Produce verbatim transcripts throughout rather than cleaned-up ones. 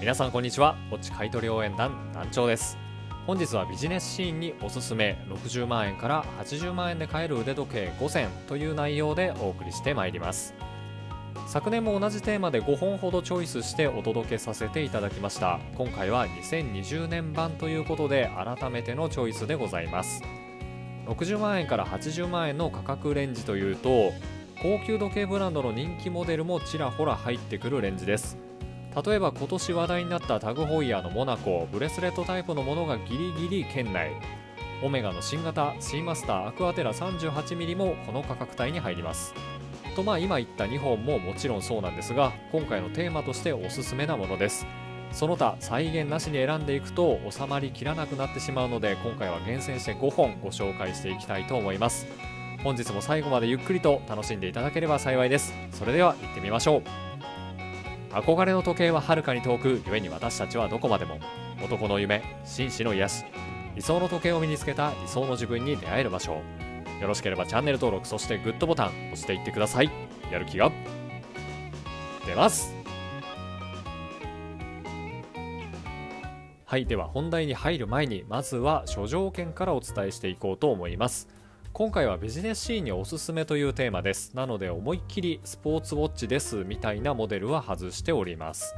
皆さんこんにちは。ぼっち買取応援団団長です。本日はビジネスシーンにおすすめろくじゅうまんえんからはちじゅうまんえんで買える腕時計ごせんという内容でお送りしてまいります。昨年も同じテーマでごほんほどチョイスしてお届けさせていただきました。今回はにせんにじゅうねんばんということで改めてのチョイスでございます。ろくじゅうまんえんからはちじゅうまんえんの価格レンジというと、高級時計ブランドの人気モデルもちらほら入ってくるレンジです。例えば今年話題になったタグホイヤーのモナコ、ブレスレットタイプのものがギリギリ圏内、オメガの新型シーマスターアクアテラ さんじゅうはちミリ もこの価格帯に入りますと、まあ今言ったにほんももちろんそうなんですが、今回のテーマとしておすすめなものです。その他再現なしに選んでいくと収まりきらなくなってしまうので、今回は厳選してごほんご紹介していきたいと思います。本日も最後までゆっくりと楽しんでいただければ幸いです。それでは行ってみましょう。憧れの時計ははるかに遠く、故に私たちはどこまでも。男の夢、紳士の癒し、理想の時計を身につけた理想の自分に出会える場所。よろしければチャンネル登録、そしてグッドボタン押していってください。やる気が出ます。はい、では本題に入る前に、まずは諸条件からお伝えしていこうと思います。今回はビジネスシーンにおすすめというテーマです。なので思いっきりスポーツウォッチですみたいなモデルは外しております。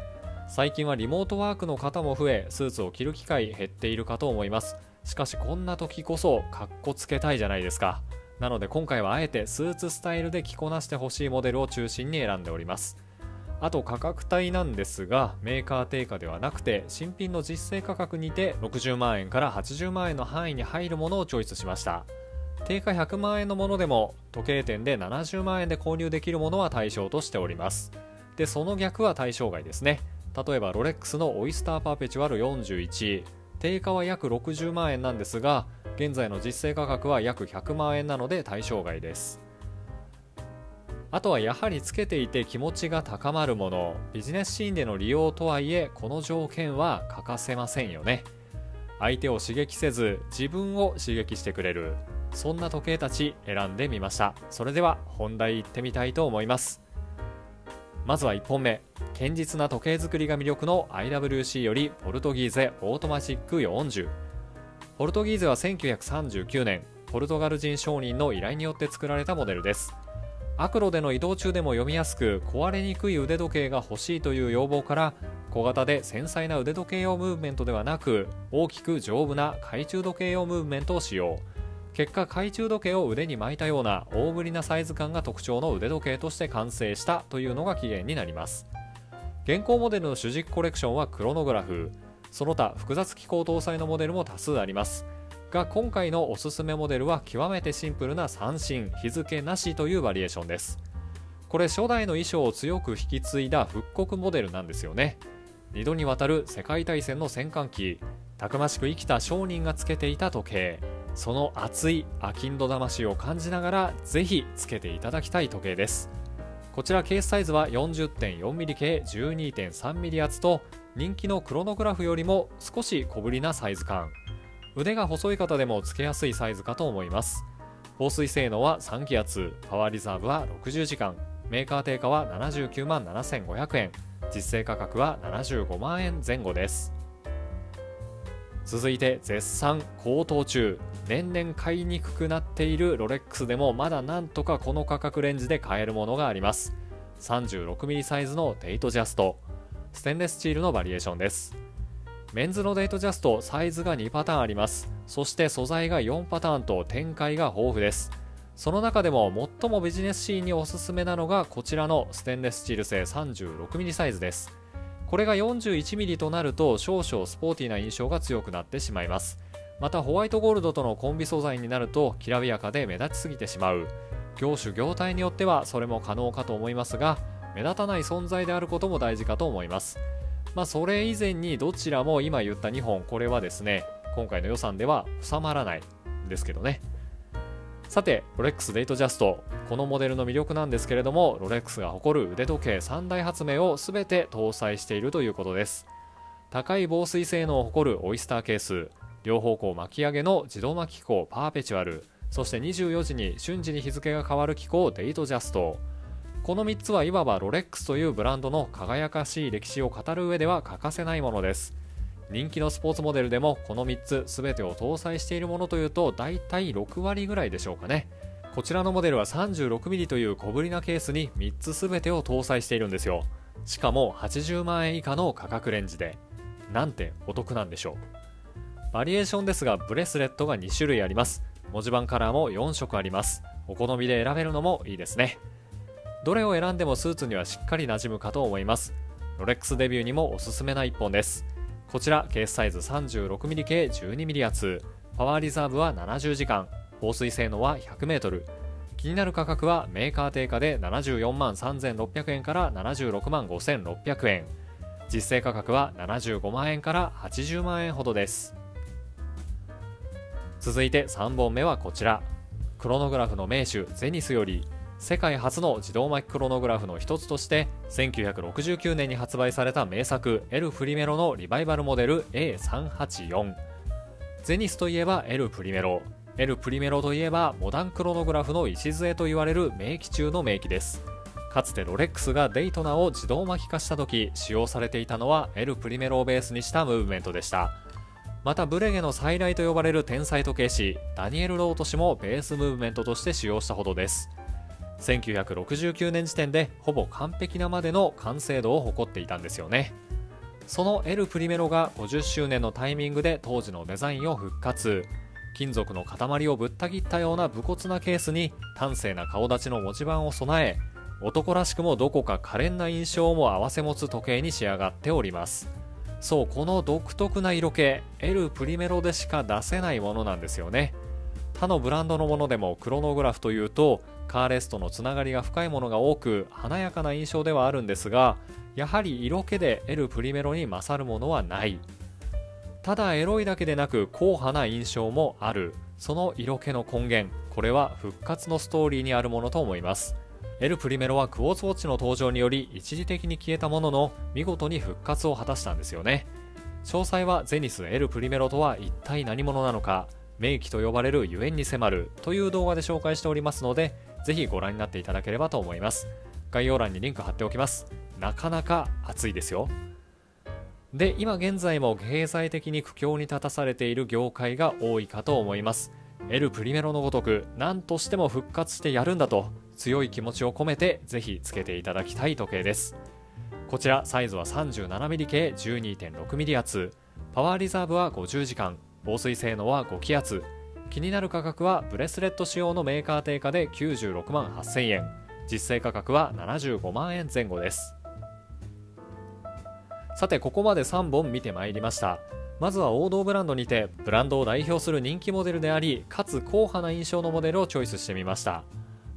最近はリモートワークの方も増え、スーツを着る機会減っているかと思います。しかしこんな時こそかっこつけたいじゃないですか。なので今回はあえてスーツスタイルで着こなしてほしいモデルを中心に選んでおります。あと価格帯なんですが、メーカー定価ではなくて新品の実勢価格にてろくじゅうまんえんからはちじゅうまんえんの範囲に入るものをチョイスしました。定価ひゃくまんえんのものでも時計店でななじゅうまんえんで購入できるものは対象としております。でその逆は対象外ですね。例えばロレックスのオイスターパーペチュアルよんじゅういち、定価は約ろくじゅうまんえんなんですが、現在の実勢価格は約ひゃくまんえんなので対象外です。あとはやはりつけていて気持ちが高まるもの。ビジネスシーンでの利用とはいえ、この条件は欠かせませんよね。相手を刺激せず自分を刺激してくれる、そんな時計たち選んでみました。それでは本題行ってみたいと思います。まずはいっぽんめ、堅実な時計作りが魅力の アイダブリューシー よりポルトギーゼオートマチックよんじゅう。ポルトギーゼはせんきゅうひゃくさんじゅうきゅうねんポルトガル人商人の依頼によって作られたモデルです。悪路での移動中でも読みやすく壊れにくい腕時計が欲しいという要望から、小型で繊細な腕時計用ムーブメントではなく、大きく丈夫な懐中時計用ムーブメントを使用。結果懐中時計を腕に巻いたような大ぶりなサイズ感が特徴の腕時計として完成したというのが起源になります。現行モデルの主軸コレクションはクロノグラフ、その他複雑機構搭載のモデルも多数ありますが、今回のおすすめモデルは極めてシンプルな三針日付なしというバリエーションです。これ初代の衣装を強く引き継いだ復刻モデルなんですよね。にどにわたる世界大戦の戦艦機、たくましく生きた商人がつけていた時計、その熱いアキンド魂を感じながらぜひつけていただきたい時計です。こちらケースサイズは よんじゅうてんよんミリ 径 じゅうにてんさんミリ 厚と、人気のクロノグラフよりも少し小ぶりなサイズ感、腕が細い方でもつけやすいサイズかと思います。防水性能はさんきあつ、パワーリザーブはろくじゅうじかん、メーカー定価はななじゅうきゅうまんななせんごひゃくえん、実勢価格はななじゅうごまんえんまえ後です。続いて絶賛高騰中、年々買いにくくなっているロレックスでもまだなんとかこの価格レンジで買えるものがあります。 さんじゅうろくミリ サイズのデイトジャスト、ステンレススチールのバリエーションです。メンズのデイトジャスト、サイズがにパターンあります。そして素材がよんパターンと展開が豊富です。その中でも最もビジネスシーンにおすすめなのがこちらのステンレススチール製 さんじゅうろくミリ サイズです。これが よんじゅういちミリ となると少々スポーティーな印象が強くなってしまいます。またホワイトゴールドとのコンビ素材になるときらびやかで目立ちすぎてしまう、業種業態によってはそれも可能かと思いますが、目立たない存在であることも大事かと思います。まあそれ以前にどちらも今言ったにほん、これはですね今回の予算では収まらないんですけどね。さてロレックスデイトジャスト、このモデルの魅力なんですけれども、ロレックスが誇る腕時計さんだいはつめを全て搭載しているということです。高い防水性能を誇るオイスターケース、両方向巻き上げの自動巻き機構パーペチュアル、そしてにじゅうよじに瞬時に日付が変わる機構デイトジャスト、このみっつはいわばロレックスというブランドの輝かしい歴史を語る上では欠かせないものです。人気のスポーツモデルでもこのみっつ全てを搭載しているものというと大体ろくわりぐらいでしょうかね。こちらのモデルは さんじゅうろくミリ という小ぶりなケースにみっつ全てを搭載しているんですよ。しかもはちじゅうまんえん以下の価格レンジで、なんてお得なんでしょう。バリエーションですが、ブレスレットがにしゅるいあります。文字盤カラーもよんしょくあります。お好みで選べるのもいいですね。どれを選んでもスーツにはしっかり馴染むかと思います。ロレックスデビューにもおすすめな一本です。こちらケースサイズ さんじゅうろくミリ 系 じゅうにミリ 厚、パワーリザーブはななじゅうじかん、防水性能は ひゃくメートル。 気になる価格はメーカー定価でななじゅうよんまんさんぜんろっぴゃくえんからななじゅうろくまんごせんろっぴゃくえん、実勢価格はななじゅうごまんえんからはちじゅうまんえんほどです。続いてさんぼんめはこちら、クロノグラフの名手ゼニスより、世界初の自動巻きクロノグラフの一つとしてせんきゅうひゃくろくじゅうきゅうねんに発売された名作エル・プリメロのリバイバルモデル エーさんはちよん。 ゼニスといえばエル・プリメロ、エル・プリメロといえばモダンクロノグラフの礎と言われる名機中の名機です。かつてロレックスがデイトナを自動巻き化した時、使用されていたのはエル・プリメロをベースにしたムーブメントでした。またブレゲの再来と呼ばれる天才時計師ダニエル・ロート氏もベースムーブメントとして使用したほどです。せんきゅうひゃくろくじゅうきゅうねん時点でほぼ完璧なまでの完成度を誇っていたんですよね。そのエル・プリメロがごじゅっしゅうねんのタイミングで当時のデザインを復活。金属の塊をぶった切ったような武骨なケースに端正な顔立ちの文字盤を備え、男らしくもどこか可憐な印象も併せ持つ時計に仕上がっております。そう、この独特な色気、エル・プリメロでしか出せないものなんですよね。他のブランドのものでもクロノグラフというとカーレスとのつながりが深いものが多く華やかな印象ではあるんですが、やはり色気でエル・プリメロに勝るものはない。ただエロいだけでなく硬派な印象もある。その色気の根源、これは復活のストーリーにあるものと思います。エル・プリメロはクォーツウォッチの登場により一時的に消えたものの見事に復活を果たしたんですよね。詳細はゼニス・エル・プリメロとは一体何者なのか、名機と呼ばれるゆえんに迫るという動画で紹介しておりますので、ぜひご覧になっていただければと思います。概要欄にリンク貼っておきます。なかなか熱いですよ。で、今現在も経済的に苦境に立たされている業界が多いかと思います。エル・プリメロのごとく何としても復活してやるんだと強い気持ちを込めてぜひつけていただきたい時計です。こちらサイズは さんじゅうななミリ 系 じゅうにてんろくミリ 厚、パワーリザーブはごじゅうじかん、防水性能はごきあつ、気になる価格はブレスレット仕様のメーカー定価できゅうじゅうろくまんはっせんえん、実際価格はななじゅうごまんえんぜん後です。さて、ここまでさんぼん見てまいりました。まずは王道ブランドにてブランドを代表する人気モデルであり、かつ硬派な印象のモデルをチョイスしてみました。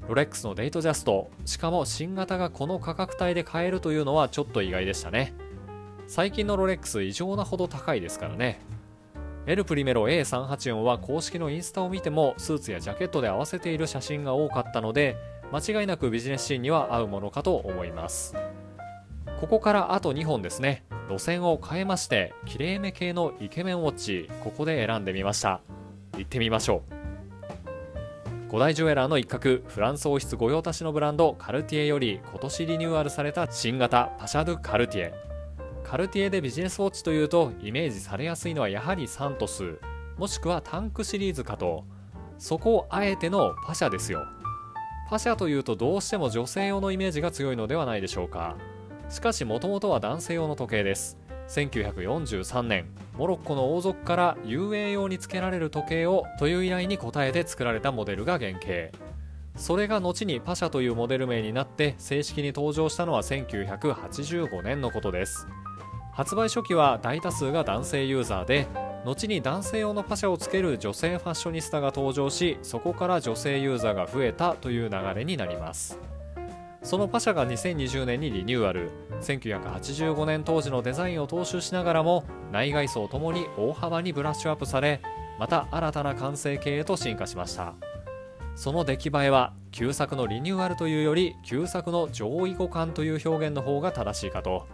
ロレックスのデイトジャスト、しかも新型がこの価格帯で買えるというのはちょっと意外でしたね。最近のロレックス異常なほど高いですからね。エル・プリメロ エーさんはちよん は公式のインスタを見てもスーツやジャケットで合わせている写真が多かったので、間違いなくビジネスシーンには合うものかと思います。ここからあとにほんですね。路線を変えましてきれいめ系のイケメンウォッチ、ここで選んでみました。行ってみましょう。五大ジュエラーの一角、フランス王室御用達のブランドカルティエより今年リニューアルされた新型パシャ・ドゥ・カルティエ。カルティエでビジネスウォッチというとイメージされやすいのはやはりサントス、もしくはタンクシリーズかと。そこをあえてのパシャですよ。パシャというとどうしても女性用のイメージが強いのではないでしょうか。しかしもともとは男性用の時計です。せんきゅうひゃくよんじゅうさんねん、モロッコの王族から遊泳用につけられる時計をという依頼に応えて作られたモデルが原型。それが後にパシャというモデル名になって正式に登場したのはせんきゅうひゃくはちじゅうごねんのことです。発売初期は大多数が男性ユーザーで、後に男性用のパシャをつける女性ファッショニスタが登場し、そこから女性ユーザーが増えたという流れになります。そのパシャがにせんにじゅうねんにリニューアル、せんきゅうひゃくはちじゅうごねん当時のデザインを踏襲しながらも内外装ともに大幅にブラッシュアップされ、また新たな完成形へと進化しました。その出来栄えは旧作のリニューアルというより旧作の上位互換という表現の方が正しいかと。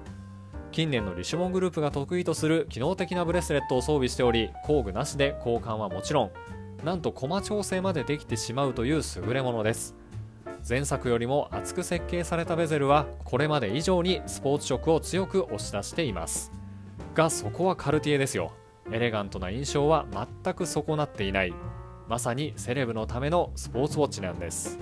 近年のリシュモングループが得意とする機能的なブレスレットを装備しており、工具なしで交換はもちろん、なんとコマ調整までできてしまうという優れものです。前作よりも厚く設計されたベゼルはこれまで以上にスポーツ色を強く押し出していますが、そこはカルティエですよ。エレガントな印象は全く損なっていない、まさにセレブのためのスポーツウォッチなんです。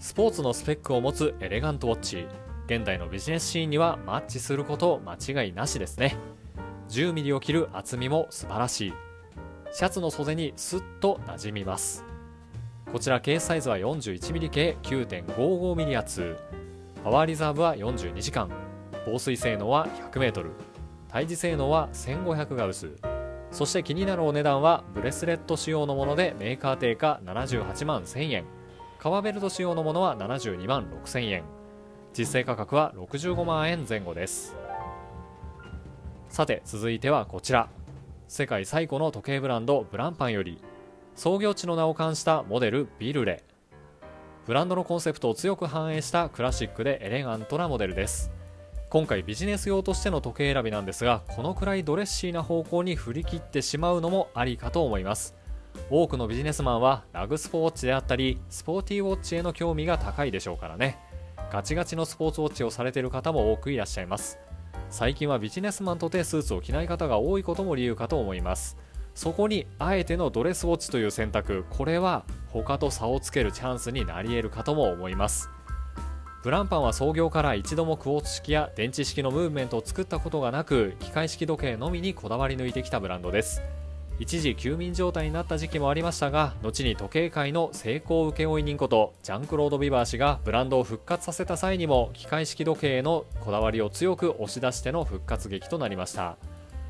スポーツのスペックを持つエレガントウォッチ、現代のビジネスシーンにはマッチすること間違いなしですね。じゅうミリを切る厚みも素晴らしい。シャツの袖にスッとなじみます。こちらケースサイズは よんじゅういちミリ 径 きゅうてんごーごーミリ 厚、パワーリザーブはよんじゅうにじかん、防水性能は ひゃくメートル、耐磁性能はせんごひゃくガウス、そして気になるお値段はブレスレット仕様のものでメーカー定価ななじゅうはちまんせんえん、革ベルト仕様のものはななじゅうにまんろくせんえん、実際価格はろくじゅうごまんえん前後です。さて続いてはこちら、世界最古の時計ブランドブランパンより創業地の名を冠したモデルビルレ。ブランドのコンセプトを強く反映したクラシックでエレガントなモデルです。今回ビジネス用としての時計選びなんですが、このくらいドレッシーな方向に振り切ってしまうのもありかと思います。多くのビジネスマンはラグスポウォッチであったりスポーティーウォッチへの興味が高いでしょうからね。ガチガチのスポーツウォッチをされている方も多くいらっしゃいます。最近はビジネスマンとてスーツを着ない方が多いことも理由かと思います。そこにあえてのドレスウォッチという選択、これは他と差をつけるチャンスになり得るかとも思います。ブランパンは創業から一度もクォーツ式や電池式のムーブメントを作ったことがなく、機械式時計のみにこだわり抜いてきたブランドです。一時休眠状態になった時期もありましたが、後に時計界の成功請負人ことジャンクロード・ビバー氏がブランドを復活させた際にも機械式時計へのこだわりを強く押し出しての復活劇となりました。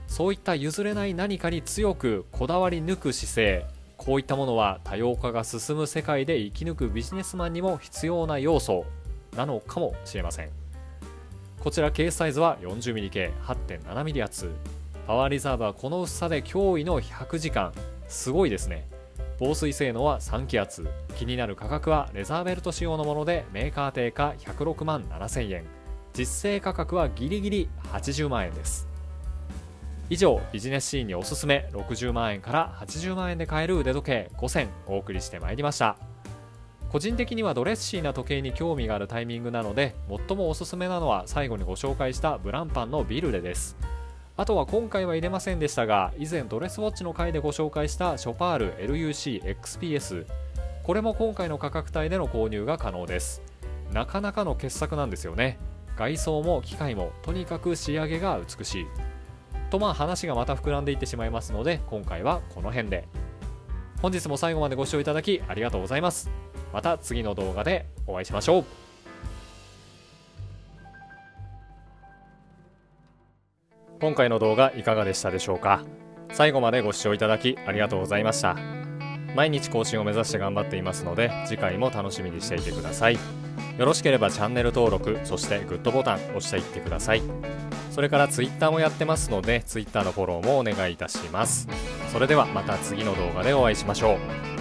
そういった譲れない何かに強くこだわり抜く姿勢、こういったものは多様化が進む世界で生き抜くビジネスマンにも必要な要素なのかもしれません。こちらケースサイズは よんじゅうミリ 径 はちてんななミリ 厚、パワーリザーブはこの薄さで驚異のひゃくじかん、すごいですね。防水性能はさん気圧、気になる価格はレザーベルト仕様のものでメーカー定価ひゃくろくまんななせんえん、実勢価格はギリギリはちじゅうまんえんです。以上、ビジネスシーンにおすすめろくじゅうまんえんからはちじゅうまんえんで買える腕時計ごせんお送りしてまいりました。個人的にはドレッシーな時計に興味があるタイミングなので、最もおすすめなのは最後にご紹介したブランパンのビルレです。あとは今回は入れませんでしたが、以前ドレスウォッチの回でご紹介したショパール エルユーシーエックスピーエス、 これも今回の価格帯での購入が可能です。なかなかの傑作なんですよね。外装も機械もとにかく仕上げが美しいと、まあ話がまた膨らんでいってしまいますので、今回はこの辺で。本日も最後までご視聴いただきありがとうございます。また次の動画でお会いしましょう。今回の動画いかがでしたでしょうか。最後までご視聴いただきありがとうございました。毎日更新を目指して頑張っていますので、次回も楽しみにしていてください。よろしければチャンネル登録、そしてグッドボタン押していってください。それから ツイッター もやってますので、ツイッター のフォローもお願いいたします。それではまた次の動画でお会いしましょう。